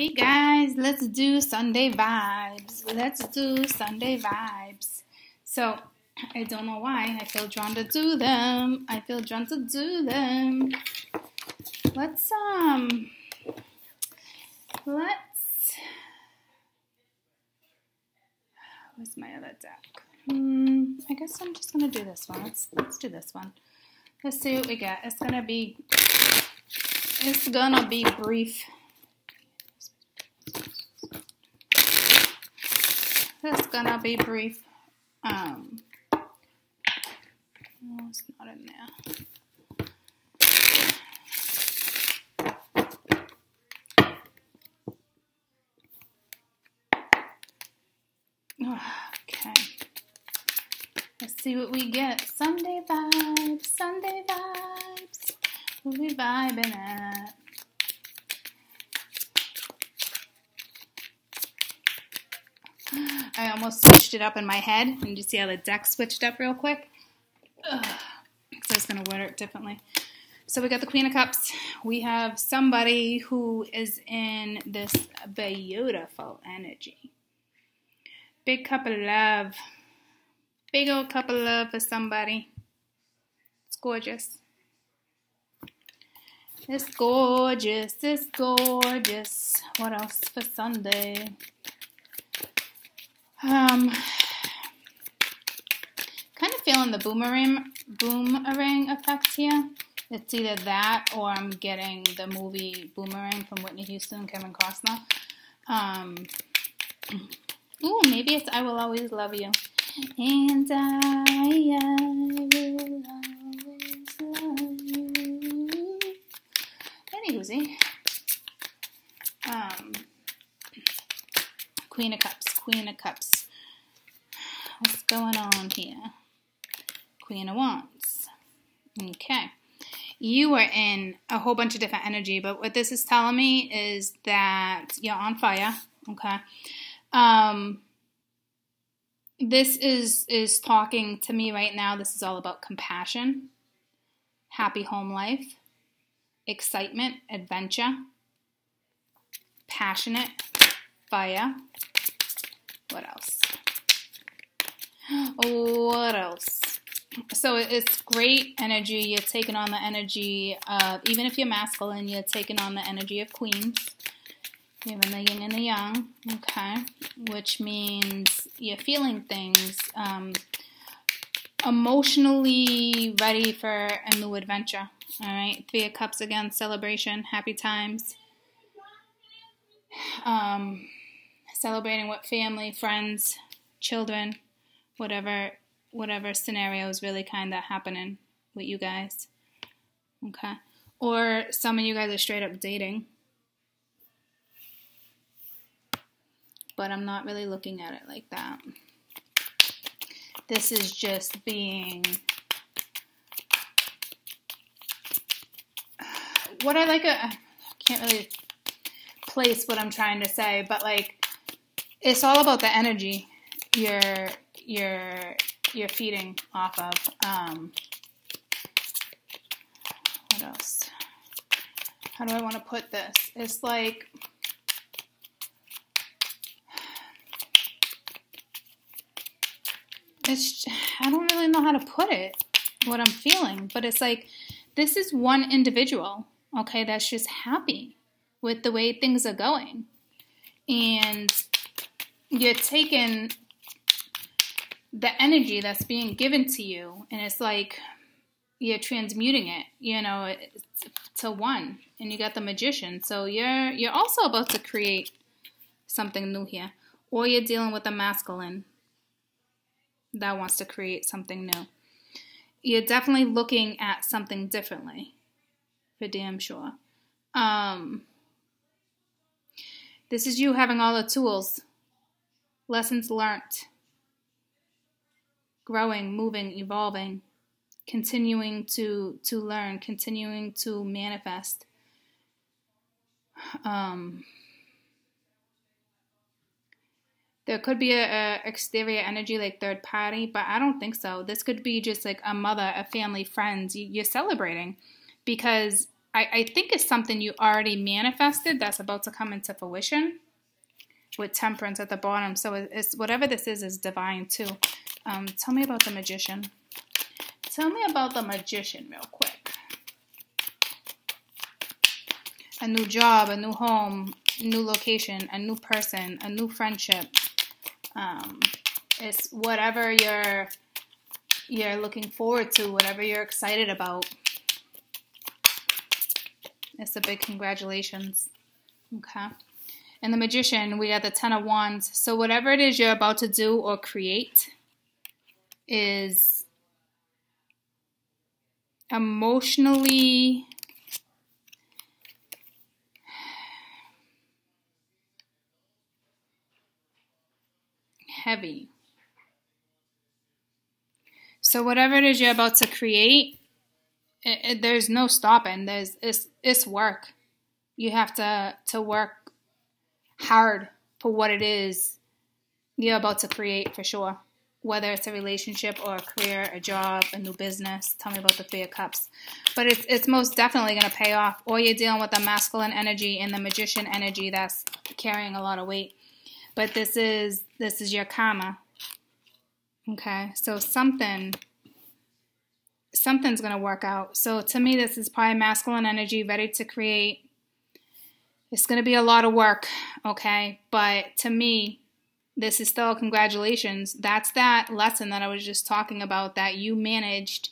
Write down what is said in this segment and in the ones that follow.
Hey guys, let's do Sunday vibes. Let's do Sunday vibes. So, I don't know why. I feel drawn to do them. Let's... Where's my other deck? I guess I'm just going to do this one. Let's do this one. Let's see what we get. It's going to be brief. It's gonna be brief. No, it's not in there. Okay. Let's see what we get. Sunday vibes. We'll be vibing at. I almost switched it up in my head. And you see how the deck switched up real quick? So I was going to word it differently. So we got the Queen of Cups. We have somebody who is in this beautiful energy. Big cup of love. Big old cup of love for somebody. It's gorgeous. It's gorgeous. What else for Sunday? Kind of feeling the boomerang effect here. It's either that or I'm getting the movie Boomerang from Whitney Houston and Kevin Costner. Ooh, maybe it's I Will Always Love You. And I will always love you. Any woozy. Queen of Cups. What's going on here? Queen of Wands. Okay. You are in a whole bunch of different energy, but what this is telling me is that you're on fire. Okay. This is talking to me right now. This is all about compassion, happy home life, excitement, adventure, passionate, fire. What else? So it's great energy. You're taking on the energy of, even if you're masculine, you're taking on the energy of queens. You're in the yin and the yang, okay? Which means you're feeling things, emotionally ready for a new adventure, all right? 3 of Cups again, celebration, happy times. Celebrating with family, friends, children, whatever scenario is really kind of happening with you guys, okay? Or some of you guys are straight up dating, but I'm not really looking at it like that. This is just being... What I like, I can't really place what I'm trying to say, but like, it's all about the energy you're feeding off of. What else? How do I want to put this? It's like I don't really know how to put it, what I'm feeling, but it's like this is one individual, okay, that's just happy with the way things are going, and you're taking the energy that's being given to you, and it's like you're transmuting it, you know, to one. And you got the Magician, so you're also about to create something new here, or you're dealing with a masculine that wants to create something new. You're definitely looking at something differently, for damn sure. This is you having all the tools. Lessons learned, growing, moving, evolving, continuing to learn, continuing to manifest. There could be a exterior energy like third party, but I don't think so. This could be just like a mother, a family, friends. You're celebrating because I think is something you already manifested that's about to come into fruition with temperance at the bottom. So it's whatever this is divine too. Tell me about the magician. Tell me about the magician real quick. A new job, a new home, new location, a new person, a new friendship. It's whatever you're looking forward to, whatever you're excited about. It's a big congratulations. Okay. And the magician, we got the 10 of Wands. So whatever it is you're about to do or create is emotionally... heavy. So whatever it is you're about to create, there's no stopping. It's work. You have to work hard for what it is you're about to create for sure. Whether it's a relationship or a career, a job, a new business. Tell me about the 3 of Cups. But it's most definitely going to pay off. Or you're dealing with the masculine energy and the magician energy that's carrying a lot of weight. But this is your karma, okay? So something's going to work out. So to me, this is probably masculine energy, ready to create. It's going to be a lot of work, okay? But to me, this is still congratulations. That's that lesson that I was just talking about that you managed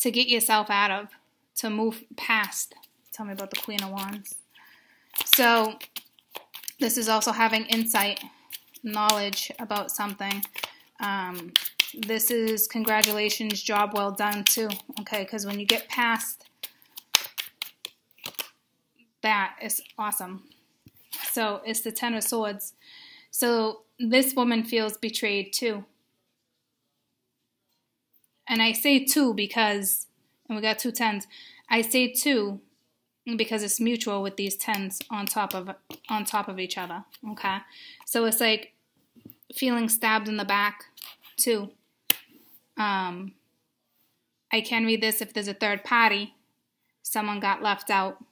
to get yourself out of, to move past. Tell me about the Queen of Wands. So... this is also having insight, knowledge about something. This is congratulations, job well done too. Okay, because when you get past that, it's awesome. So it's the 10 of Swords. So this woman feels betrayed too. And I say too because, and we got 2 10s, I say too because it's mutual with these 10s on top of each other, okay? So it's like feeling stabbed in the back, too. I can read this if there's a third party. Someone got left out.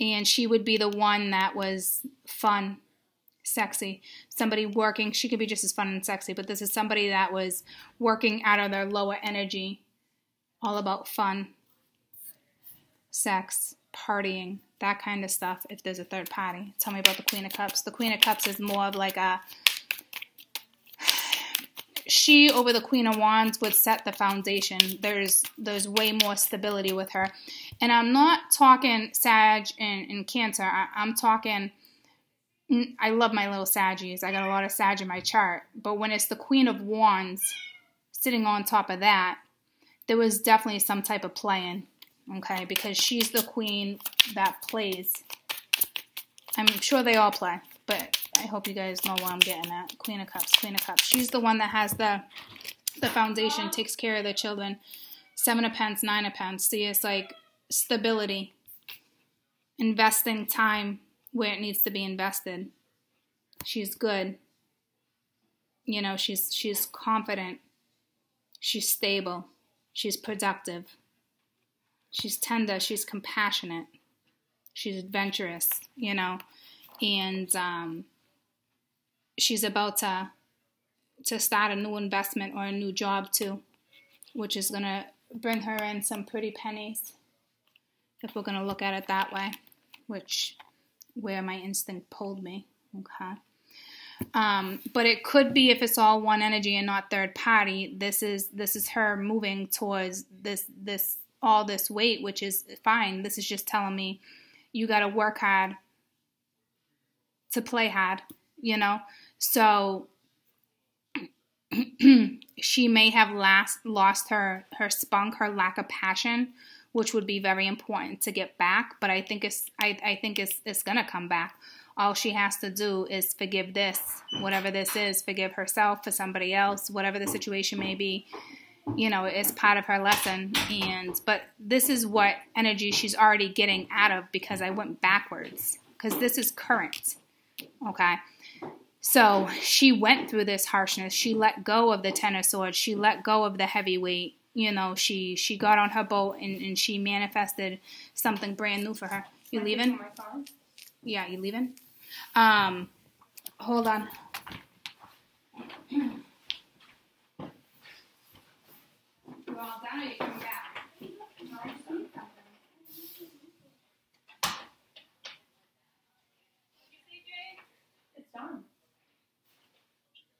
And she would be the one that was fun, sexy. Somebody working, she could be just as fun and sexy, but this is somebody that was working out of their lower energy, all about fun. Sex, partying, that kind of stuff if there's a third party. Tell me about the Queen of Cups. The Queen of Cups is more of like a... she over the Queen of Wands would set the foundation. There's way more stability with her. And I'm not talking Sag and Cancer. I'm talking... I love my little Saggies. I got a lot of Sag in my chart. But when it's the Queen of Wands sitting on top of that, there was definitely some type of play-in. Okay, because she's the queen that plays. I'm sure they all play, but I hope you guys know what I'm getting at. Queen of Cups, Queen of Cups. She's the one that has the foundation, takes care of the children. 7 of Pentacles, 9 of Pentacles. See, it's like stability. Investing time where it needs to be invested. She's good. You know, she's confident. She's stable. She's productive. She's tender, she's compassionate, she's adventurous, you know, and she's about to start a new investment or a new job too, which is going to bring her in some pretty pennies, if we're going to look at it that way, which where my instinct pulled me, okay. But it could be if it's all one energy and not third party, this is her moving towards this all this weight, which is fine. This is just telling me you got to work hard to play hard, you know? So she may have lost her spunk, her lack of passion, which would be very important to get back. But I think it's going to come back. All she has to do is forgive this, whatever this is, forgive herself for somebody else, whatever the situation may be. You know, it's part of her lesson, but this is what energy she's already getting out of because I went backwards, because this is current, okay? So she went through this harshness. She let go of the 10 of Swords. She let go of the heavy weight. you know, she got on her boat and she manifested something brand new for her. You leaving? Yeah, you leaving? Hold on. You're all done or you come back? It's done.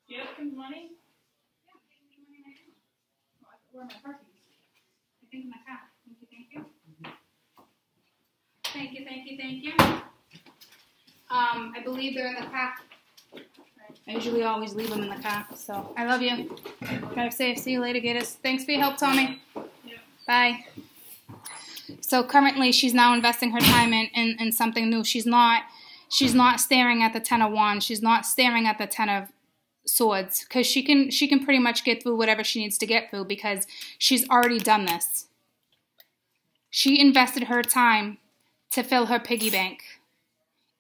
Do you have some money? Yeah, I'm getting some money right now. Well, where are my purses? I think in my car. Thank you, thank you. Thank you, thank you, thank you. I believe they're in the car. I usually always leave them in the car, so I love you. Drive safe. See you later, Gators. Thanks for your help, Tommy. Yeah. Bye. So currently she's now investing her time in something new. She's not staring at the 10 of wands. She's not staring at the 10 of swords, because she can pretty much get through whatever she needs to get through because she's already done this. She invested her time to fill her piggy bank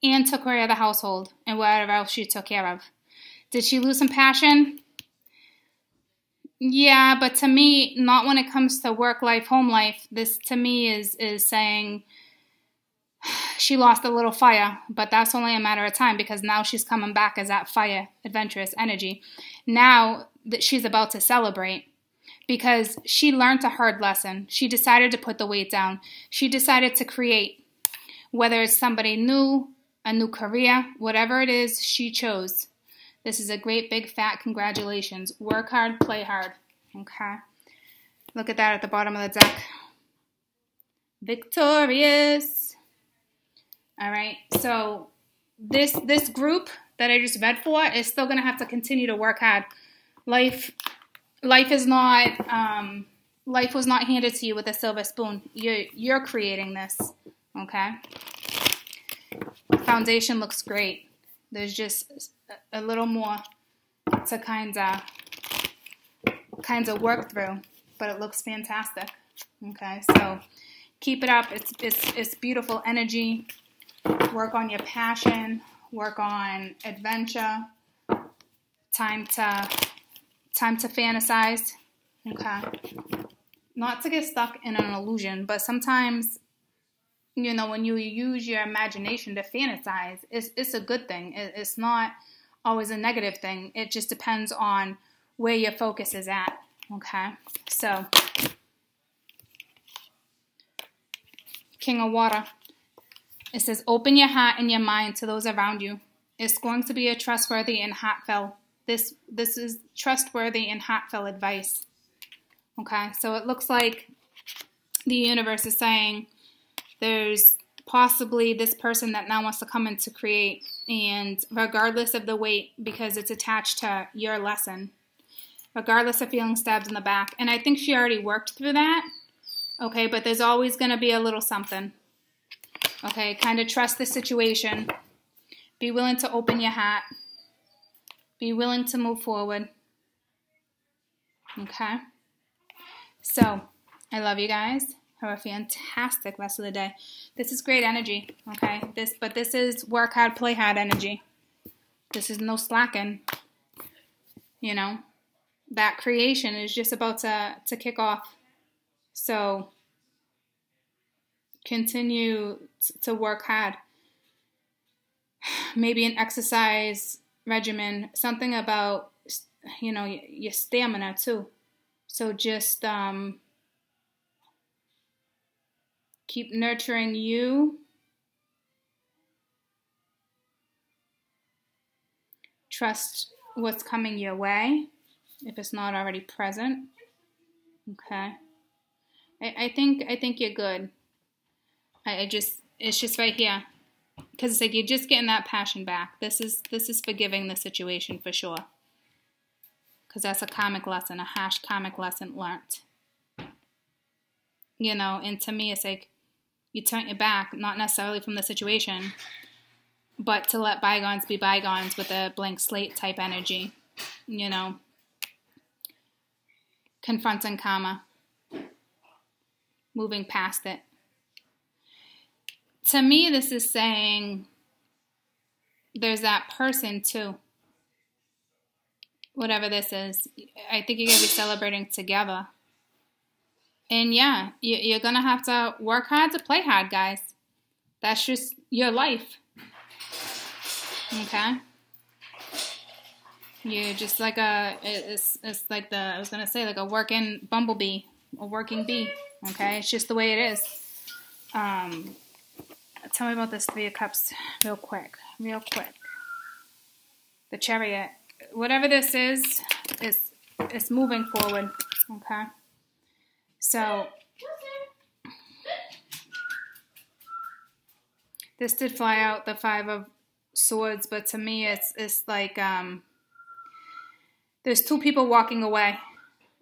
and took care of the household and whatever else she took care of. Did she lose some passion? Yeah, but to me, not when it comes to work life, home life. This to me is saying she lost a little fire, but that's only a matter of time because now she's coming back as that fire, adventurous energy. Now that she's about to celebrate because she learned a hard lesson. She decided to put the weight down. She decided to create, whether it's somebody new, a new career, whatever it is she chose. This is a great big fat congratulations. Work hard, play hard. Okay. Look at that at the bottom of the deck. Victorious. All right. So this group that I just read for is still going to have to continue to work hard. Life is not life was not handed to you with a silver spoon. You're creating this. Okay. Foundation looks great. There's just a little more to kind of work through, but it looks fantastic. Okay, so keep it up. It's beautiful energy. Work on your passion. Work on adventure. Time to fantasize. Okay, not to get stuck in an illusion, but sometimes, you know, when you use your imagination to fantasize, it's a good thing. It's not always a negative thing. It just depends on where your focus is at, okay? So, King of Water. It says, open your heart and your mind to those around you. It's going to be a trustworthy and heartfelt. This is trustworthy and heartfelt advice, okay? So it looks like the universe is saying, there's possibly this person that now wants to come in to create, and regardless of the weight, because it's attached to your lesson, regardless of feeling stabbed in the back. And I think she already worked through that, okay, but there's always going to be a little something, okay? Kind of trust the situation. Be willing to open your heart. Be willing to move forward, okay? So I love you guys. Have a fantastic rest of the day. This is great energy, okay? This is work hard, play hard energy. This is no slacking, you know? That creation is just about to kick off. So continue to work hard. Maybe an exercise regimen, something about, you know, your stamina too. So just keep nurturing you. Trust what's coming your way if it's not already present. Okay. I think you're good. It's just right here. Because it's like you're just getting that passion back. This is forgiving the situation for sure. Because that's a karmic lesson, a harsh karmic lesson learnt. You know, and to me it's like, you turn your back, not necessarily from the situation, but to let bygones be bygones with a blank slate type energy, you know, confronting karma, moving past it. To me, this is saying there's that person too, whatever this is. I think you're going to be celebrating together, And yeah, you're going to have to work hard to play hard, guys. That's just your life. Okay? You're just like it's like I was going to say, like a working bumblebee, a working bee. Okay? It's just the way it is. Tell me about this Three of Cups real quick. The Chariot. Whatever this is it's moving forward. Okay? So, this did fly out, the Five of Swords, but to me it's like there's two people walking away.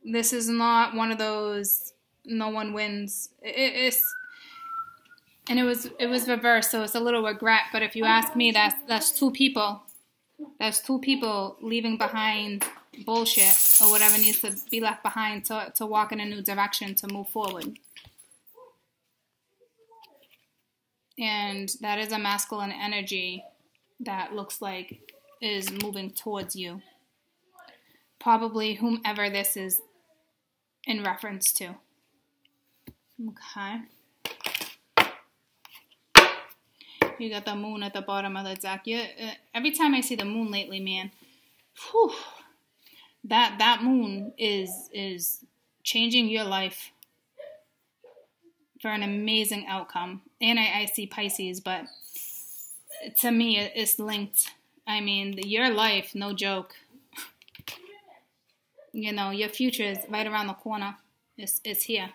This is not one of those no one wins. It was reversed, so it's a little regret. But if you ask me, that's two people. That's two people leaving behind bullshit or whatever needs to be left behind to walk in a new direction, to move forward. And that is a masculine energy that looks like is moving towards you. Probably whomever this is in reference to. Okay. You got the Moon at the bottom of the deck. Every time I see the Moon lately, man, whew, that Moon is changing your life for an amazing outcome. And I see Pisces, but to me, it's linked. I mean, your life, no joke. You know, your future is right around the corner. It's here.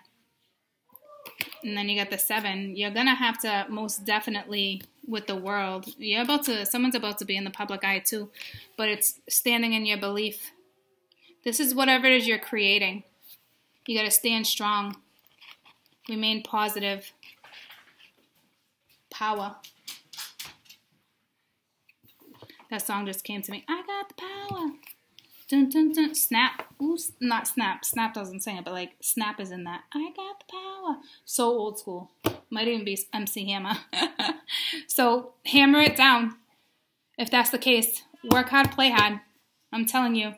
And then you got the 7. You're going to have to most definitely with the world. Someone's about to be in the public eye too. But it's standing in your belief. This is whatever it is you're creating. You got to stand strong. Remain positive. Power. That song just came to me. I got the power. Dun, dun, dun. Snap. Ooh, not Snap. Snap doesn't sing it, but like Snap is in that. I got the power. So old school. Might even be MC Hammer. So hammer it down. If that's the case, work hard, play hard. I'm telling you.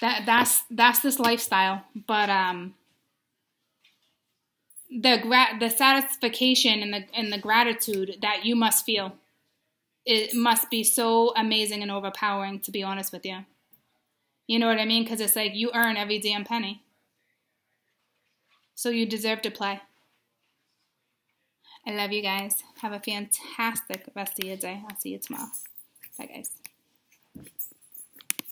That's this lifestyle. But the satisfaction and the gratitude that you must feel. It must be so amazing and overpowering, to be honest with you. You know what I mean? Because it's like you earn every damn penny. So you deserve to play. I love you guys. Have a fantastic rest of your day. I'll see you tomorrow. Bye, guys.